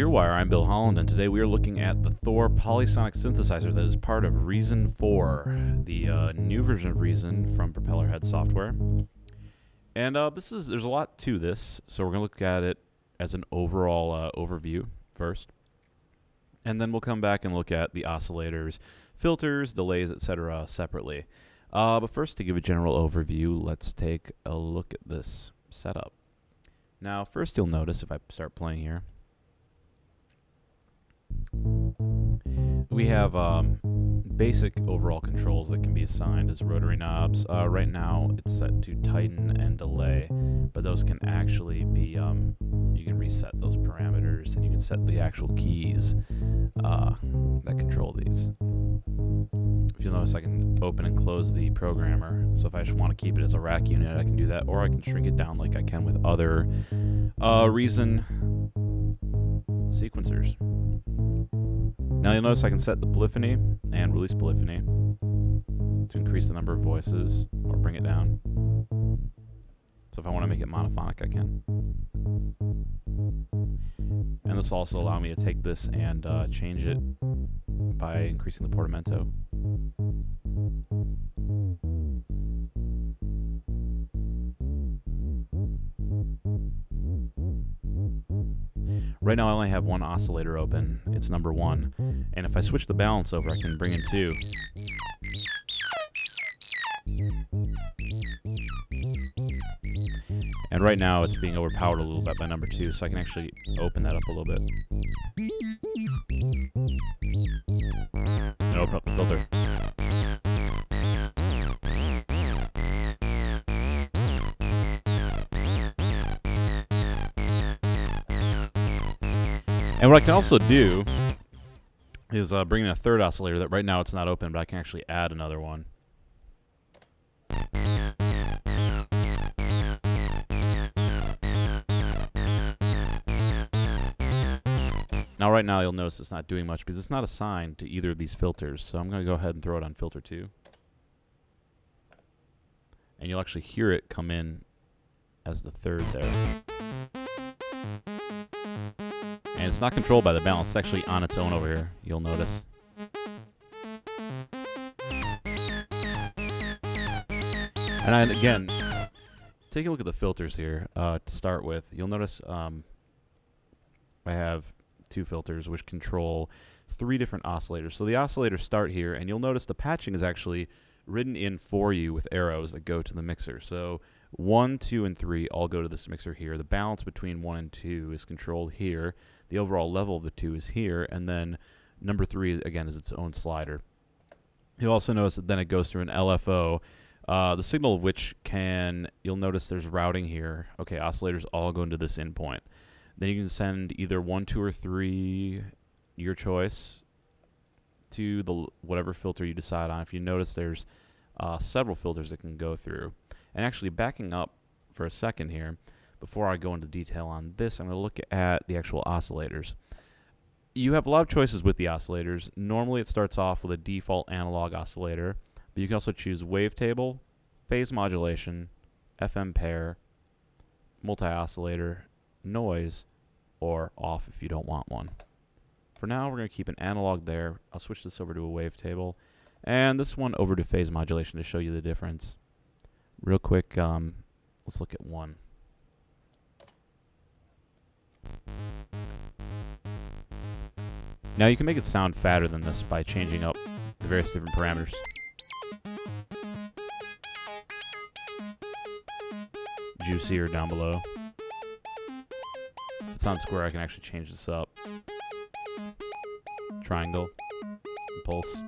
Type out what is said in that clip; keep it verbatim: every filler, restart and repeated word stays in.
GearWire, I'm Bill Holland, and today we are looking at the Thor polysonic synthesizer that is part of Reason four, the uh, new version of Reason from Propellerhead software. And uh, this is there's a lot to this, so we're going to look at it as an overall uh, overview first. And then we'll come back and look at the oscillators, filters, delays, et cetera separately. Uh, but first, to give a general overview, let's take a look at this setup. Now, first you'll notice, if I start playing here, we have um, basic overall controls that can be assigned as rotary knobs. Uh, right now it's set to tighten and delay, but those can actually be, um, you can reset those parameters and you can set the actual keys uh, that control these. If you'll notice, I can open and close the programmer, so if I just want to keep it as a rack unit, I can do that, or I can shrink it down like I can with other uh, Reason sequencers. Now you'll notice I can set the polyphony and release polyphony to increase the number of voices or bring it down. So if I want to make it monophonic, I can. And this will also allow me to take this and uh, change it by increasing the portamento. Right now I only have one oscillator open, it's number one, and if I switch the balance over I can bring in two. And right now it's being overpowered a little bit by number two, so I can actually open that up a little bit. And open up the filter. And what I can also do is uh, bring in a third oscillator that right now it's not open, but I can actually add another one. Now right now you'll notice it's not doing much because it's not assigned to either of these filters, so I'm going to go ahead and throw it on filter two. And you'll actually hear it come in as the third there. And it's not controlled by the balance, it's actually on its own over here, you'll notice. And I, again, take a look at the filters here uh, to start with. You'll notice um, I have two filters which control three different oscillators. So the oscillators start here, and you'll notice the patching is actually written in for you with arrows that go to the mixer. So one, two, and three all go to this mixer here. The balance between one and two is controlled here. The overall level of the two is here, and then number three again is its own slider. You'll also notice that then it goes through an L F O, uh, the signal of which can, you'll notice there's routing here. Okay, oscillators all go into this end point. Then you can send either one, two, or three, your choice, to the whatever filter you decide on. If you notice, there's uh, several filters that can go through. And actually, backing up for a second here, before I go into detail on this, I'm going to look at the actual oscillators. You have a lot of choices with the oscillators. Normally, it starts off with a default analog oscillator, but you can also choose wavetable, phase modulation, F M pair, multi-oscillator, noise, or off if you don't want one. For now, we're going to keep an analog there. I'll switch this over to a wavetable, and this one over to phase modulation to show you the difference. Real quick, um, let's look at one. Now you can make it sound fatter than this by changing up the various different parameters. Juicier down below. If it's on square, I can actually change this up. Triangle, pulse.